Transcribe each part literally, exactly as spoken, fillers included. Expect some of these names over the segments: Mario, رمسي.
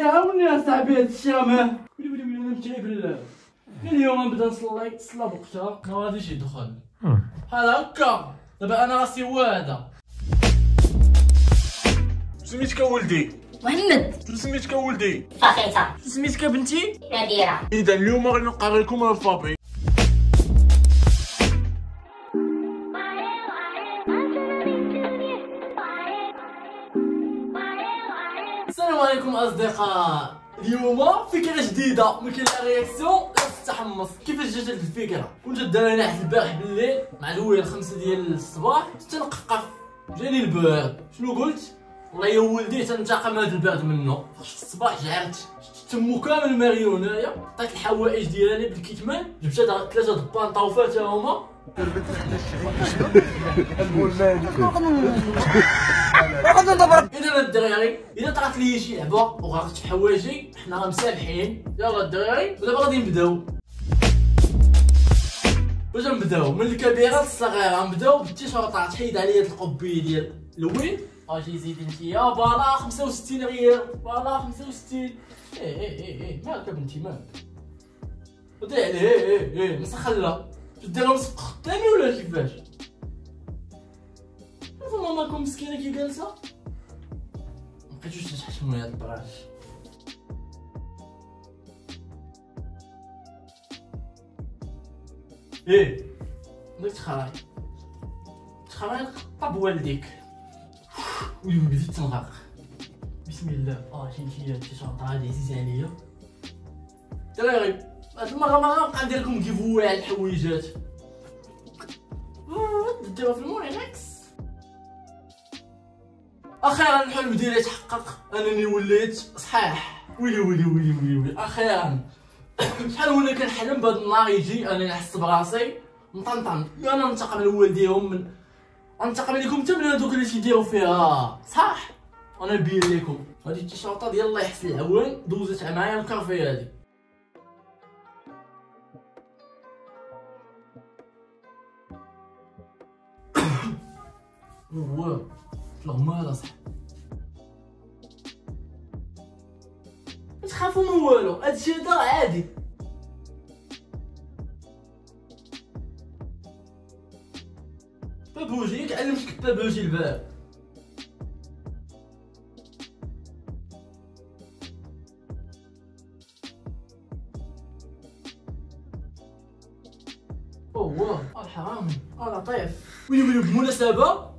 صاحبي عاوني يا صاحبي هاد الشامه. ويلي ويلي ويلي انا متعب لا اليوم غنبدا نصلي الصلاه بوقتها ما غاديش يدخل بحال هكا. دابا انا راسي واعده. سميتك ولدي مهند. سميتك ولدي فاخيته. سميتك بنتي ناديره. اذا اليوم غادي نقرا لكم الفابي. السلام عليكم اصدقاء. اليوم فكره جديده ممكن لا رياكسيون لا تتحمص. كيفاش جات الفكره؟ كنت داير انا واحد البارح بالليل مع الاول خمسة ديال الصباح حتى نقفقف جاني البرد. شنو قلت؟ والله يا ولدي تنتقم هذا البرد منه. فاش في الصباح جعرت شفت تمو كامل ماريو هنايا، عطيت الحوائج ديالي بالكتمان، جبت ثلاثه دبان طوفه حتى هما. اذا الدراري اذا طرات لي شي لعبه وغرقت في حوايجي حنا مسامحين. يلا الدراري ودابا غادي نبداو. واش غنبداو من الكبيره للصغيره؟ غنبداو بالتيشيرطات. حيد عليا القبي ديال الويل اجي زيد انتيا فوالا خمسة وستين ريال. فوالا خمسة وستين. ايه ايه ايه ايه مالك بنتي مالك؟ ودي عليه. ايه ايه مسخله ديرهم سقخ ثاني ولا كيفاش؟ شوفوا ماماكم مسكينه كي جالسه مبقيتوش تحشموا هاد البراش. ايه داك تخراي تخراي طب والديك. ويلي بديت تنغرق. بسم الله. اه شي تيشيرط عادي عزيز عليا. دراري هاد المرة ما غنبقى ندير لكم كيفوي على الحويجات. ديروها في المورينكس. اخيرا الحلم ديالي تحقق، انني وليت صحاح. ويلي ويلي ويلي ويلي ويلي اخيرا. شحال وانا كنحلم بهاد النهار يجي انني نحس براسي مطنطن. انا ننتقم لوالديهم من ننتقم ليكم حتى من هادوك اللي تيديروا فيها صح. انا بين ليكم هادي التيشيرطه ديال الله يحسن العوان دوزت معايا الكرفي هادي. واو الغمارة صح. متخافو من والو هادشي هدا عادي. بابوجيك علمتك بابوجي الباب. اوه واو الحرامي اه لطيف. ويلي ويلي بالمناسبة هاد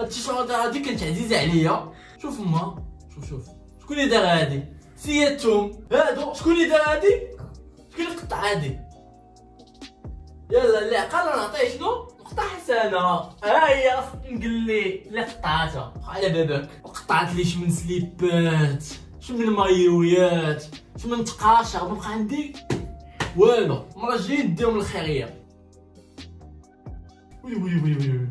التيشيرطات هادي كانت عزيزه عليا. شوف ما شوف شوف شكون اللي دار هادي؟ سيادتهم هادو شكون اللي دار هادي؟ شكون اللي قطع هادي؟ يلا اللي عقل نعطيه شنو؟ نقطه حسنه. ها هي نقلي اللي قطعتها على باباك. وقطعت لي شمن سليبات شمن مايويات شمن تقاشر ما بقى عندي والو. مرجعين ديهم الخيريه. ويلي ويلي ويلي ويلي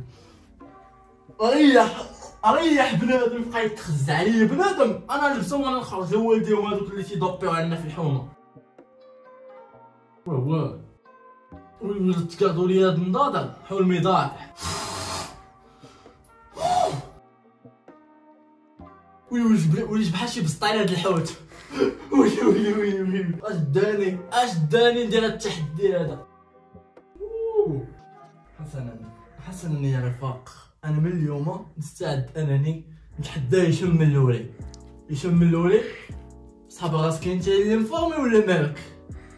اريح اريح بنادم بقى يتخزى عليا بنادم. انا نلبسهم وانا نخرج لوالديهم هادوك اللي تيدوبيو عندنا في الحومه. واه واه ويلي تكادو لي هاد النضاضر حول الميضان. ويلي ويلي وليت بحال شي بسطيل هاد الحوت. ويلي ويلي ويلي ويلي اش داني اش داني ندير هاد التحدي هذا. حسنا حسنا يا رفاق، انا من اليوم مستعد انني نتحداه يشم اللولي يشم اللولي. صحاب راسك انت اللي مفورمي ولا مالك؟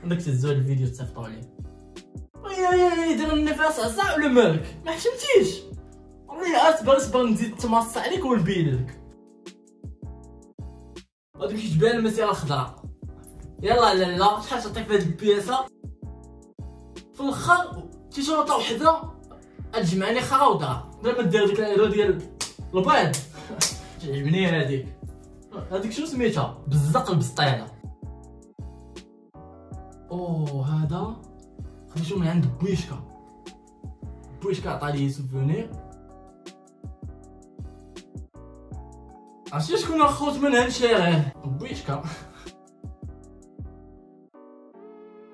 عندك تزول الفيديو تصيفطو لي. يا يا يا دير النفاس عصا ولا مالك؟ ما حشمتيش والله. اصبر اصبر نزيد تمص عليك ونبين لك هادوك كيتبان المسيره الخضراء. يلا لا لا شحال تعطيك في هاد البياسه في الخر تيشرطه وحده تجمعني خراوده بلا ما دير ديك العيره ديال البيض. تعجبني هذيك. هذيك شنو سميتها؟ بزاق البسطيله. اوه هذا خديتو من عند بويشكا. بويشكا عطا لي سوفونير. عرفتي شكون الخوت من هاد الشارع؟ بويشكا.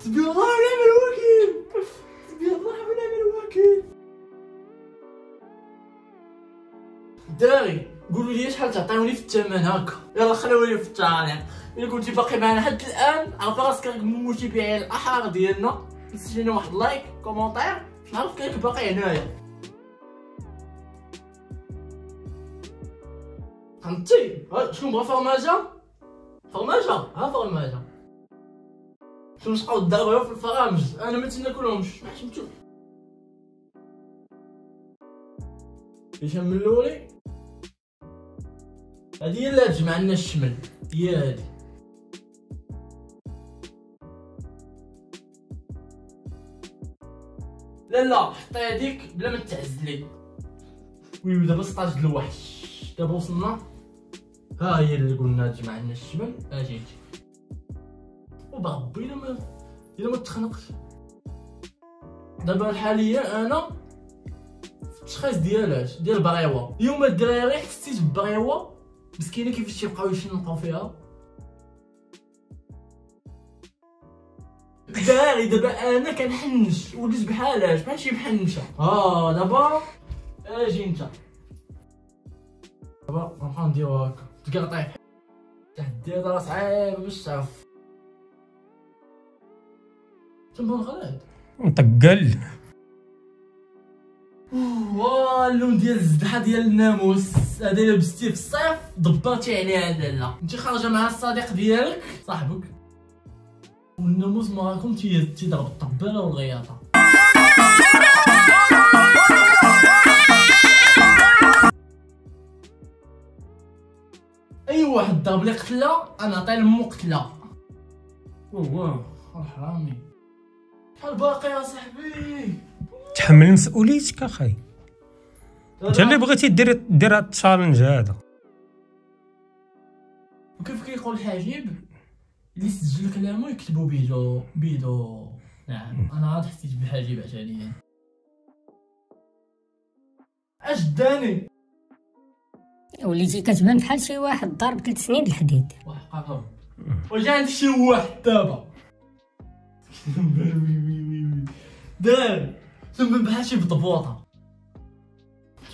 تبي الله ونعم الوكيل. تبي الله ونعم الوكيل. دراري قولوا لي شحال تعطيوني في الثمن هكا. يلا خلوني في التعليق. إلا كنتي باقي معنا حتى الآن عرف راسك راك متابعي الأحرار ديالنا، نسيت لنا واحد لايك كومونتير باش نعرف راك باقي هنايا. فهمتي؟ شكون بغا فرماجة؟ فرماجة؟ ها فرماجة شنو نسقاو الضرورة في الفرامج، أنا متناكلهمش ما حشمتو هشام من اللولي. هادي هي اللي تجمع لنا الشمل، هي هادي لا لا حطي هاديك بلا ما تعزلي. وي دابا ستاش د الوحش، دابا وصلنا، ها هي اللي قلنا تجمع لنا الشمل. اجي وبربي الا ما الا ما تخنقش. دابا الحاليه انا في التشخيص ديالاش ديال بريوه. اليوم الدراري حسيت ببريوه مسكينه كيفاش تيبقاو يشنقوا فيها. الدراري دابا انا كنحنش وليت بحالها بحال شي محنشه. اه دابا اجي انت دابا غنبقاو نديرو هكا تقطع تحدي راه صعيب باش تعرف تما غلط نطقل. واه اللون ديال الزدحه ديال الناموس هذا اللي لبستيه في الصيف دبرتي عليها لالا. انت خارجه مع الصديق ديالك صاحبك والناموس معاكم تيضرب الطباله والغياطه. اي واحد ضرب لي قتله انا نعطيه لمو قتله. واه حرامي شحال باقي يا صاحبي؟ تحمل مسؤوليتك اخاي، انت اللي بغيتي دير دير هاد التشالنج هذا. وكيف كيقول الحجيب اللي سجل كلامه يكتبو بيدو بيدو. نعم انا عاد حسيت بالحجيب عشاني اش داني وليتي كتبان بحال شي واحد ضارب ثلاث سنين الحديد وحقاهم وجا عند شي واحد دابا. دار تنبان بحال شي بطبوطه.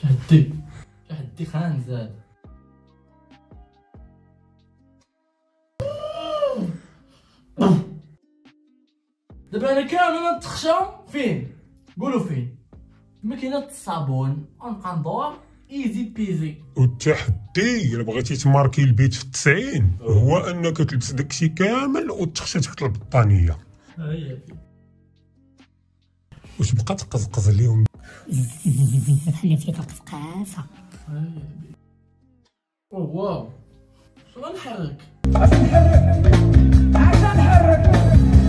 تحدي تحدي خان زاد دابا انا كامل نتخشى. فين قولوا فين ماكينه الصابون ونبقى ندور ايزي بيزي. والتحدي الا بغيتي تماركي البيت في التسعين هو انك تلبس داكشي كامل وتخشى تحت البطانيه وتبقى تقزقز ليهم. خلي فيك القفقاسه. او واو شنو غنحرك؟ عاد نحرك عاد نحرك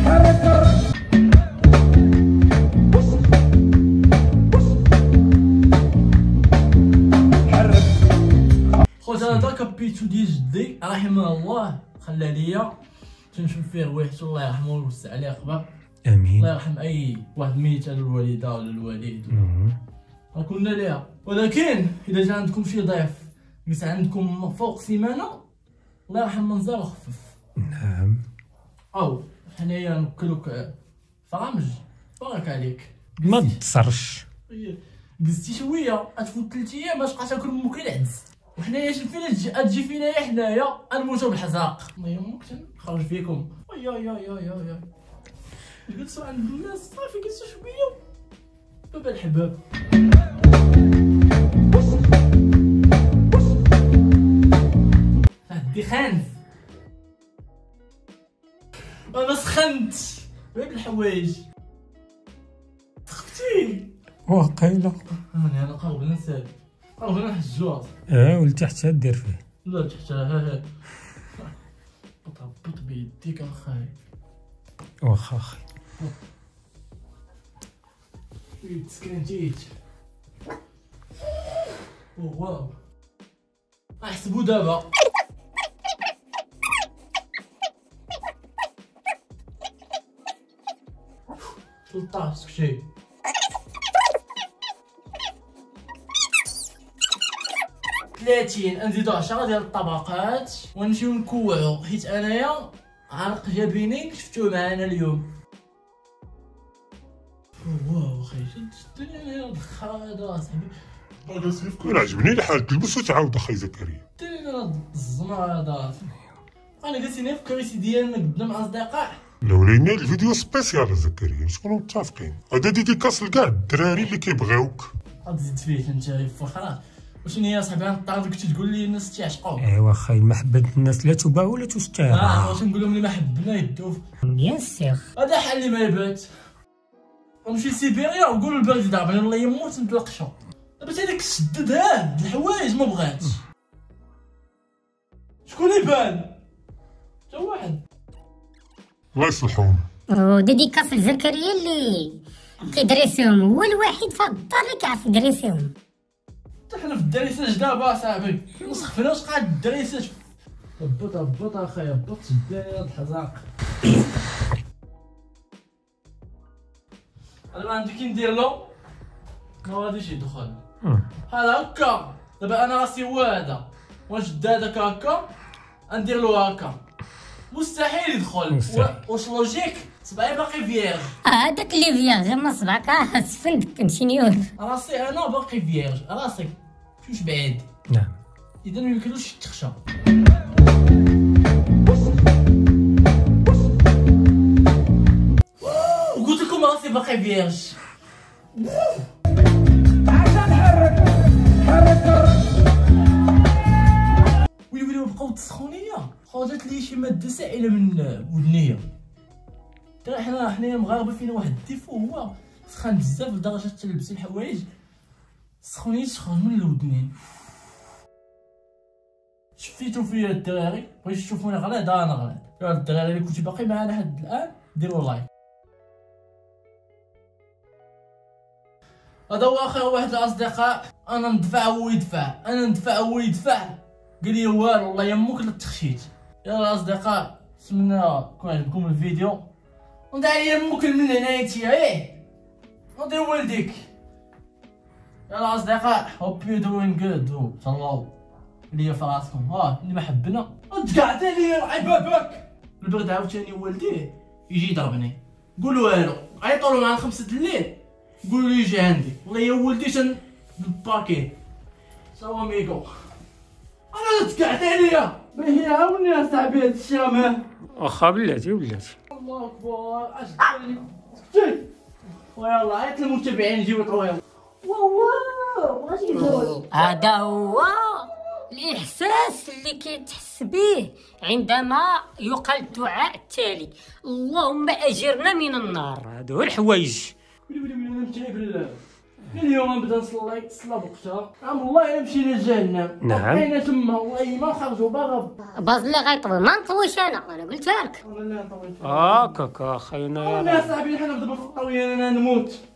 حرك حرك. خويا هذا كبيتو ديال جدي رحمه الله خلى ليا تنشوف فيه رواحته الله يرحمه ويوسع عليه قبر. امين الله يرحم اي واحد ميت على الوالده ولا الوالد كنا ليها. ولكن اذا جا عندكم شي ضيف مس عندكم فوق سيمانه الله يرحم منزل وخفف. نعم او حنايا نوكلوك فرامج بارك عليك ما تصرش قزتي شويه تفوت ثلاث ايام باش بقا تاكل امك العدس. وحنايا فين تجي فينا حنايا نموتو بالحزاق. الله يمك تنخرج فيكم. ويا يا يا يا يا جلسوا عند الناس صافي جلسوا شويه بابا الحباب. هدي خانت انا سخنت بهاد الحوايج تخفتي واقيلا. انا انا قرب ننسى قرب نحجوها. اه ولتحت دير فيه لا تحت ها ها طبط بيديك اخاي. واخا اخي مسكين جيت. واو احسبو دابا ثلاثطاش شي ثلاثين نزيدو عشرة ديال الطبقات ونمشيو نكوعو حيت انايا عرق جبيني شفتوه معانا اليوم. واو اخي شدتني هاد الخاده اصاحبي. هذا سيف كون عجبني الحال تلبس وتعاود اخي زكريا. شدتني هاد الزمر هذا انا جالسين في الكراسي ديالنا قدام اصدقاء. لو لينا الفيديو سبيسيال زكريا نكونوا متفقين، هذا ديديكاس لكاع الدراري اللي كيبغيوك. غتزيد فيه انت غير فخرا. واش هي صاحبي غنطردك كنت تقول لي الناس تيعشقوك؟ ايوا خاي محبه الناس لا تباع ولا تشتهى. اه واش نقول لهم اللي ما حبنا يدوف؟ بيان سيغ هذا حل اللي ما يبات. ونمشي لسيبيريا ونقول البرد ضربني والله يموت نتلقشو. دابا هذاك الشدد هاد الحوايج ما بغاتش. شكون يبان؟ حتى واحد. الله يصلحهم. او ديديكاس لزكريا اللي كيدريسيهم، هو الوحيد في الدار اللي كيعرف يدريسيهم. حتى حنا في الدريساج دابا صاحبي ما سخفناش قاع الدريساج. هبط هبط اخايا هبط شدايا هاد الحزاق. انا ما عندي كي ندير له ما غاديش يدخل بحال هكا. دابا انا راسي هو هذا ونشد هذاك هكا ندير له هكا مستحيل يدخل. واش لوجيك؟ صبعي باقي فييرج. هذاك اللي فييرج غير من صبعك اسفل كونتينيور. راسي انا باقي فييرج راسي مش بعيد. نعم اذا ما يمكنوش يتخشى. قلت لكم راسي باقي فييرج. عشان حرك حرك حرك ويلي ويلي بقاو تسخونيه. خرجت لي شي ماده سائله من ودنيه. ترى حنا حنايا مغاربه فينا واحد الديفو هو سخان بزاف لدرجه تلبسي الحوايج سخونيه تخرج من الودنين. شفتو فيا الدراري؟ بغيتو تشوفوني غلاد؟ انا غلاد. يا الدراري اللي كنتو باقي معانا لحد الان ديروا لايك. هذا هو اخر واحد الاصدقاء. انا ندفع هو يدفع، انا ندفع هو يدفع، قال لي والو والله يمك لا تخشيت. يلا الاصدقاء نتمنى يكون عجبكم الفيديو، وندعي عليا امك من هنايا تي ايه ودي والديك. يلا اصدقاء hope you doing good و تهلاو ليا في راسكم. ها اللي ما حبنا تقعد عليا راه باباك البرد عاوتاني والديه يجي يضربني. قول والو عيطوا له مع خمسة الليل قولوا لي يجي عندي والله يا ولدي تن باكي سوا ميكو. انا تقعد عليا ما هي عاوني يا صاحبي هاد الشيء راه واخا بلاتي ولاتي. الله اكبر اشتاني سكتي. ويلا عيط للمتابعين يجيو يطلعوا. واو واش يقول هذا هو الاحساس اللي كيتحس به عندما يقال الدعاء التالي: اللهم اجرنا من النار. هادو الحوايج ويلي ويلي ويلي انا متعب بالله. اليوم نبدا نصلي الصلاه بوقتها. عام الله الا مشينا لجهنم. نعم بقينا تما والله ما نخرجوا باغا باز اللي غيطول ما نطويش. انا انا قلتها لك. والله لا نطويش. هاكاك اخي انا يا صاحبي حنا دابا في الطويه انا نموت.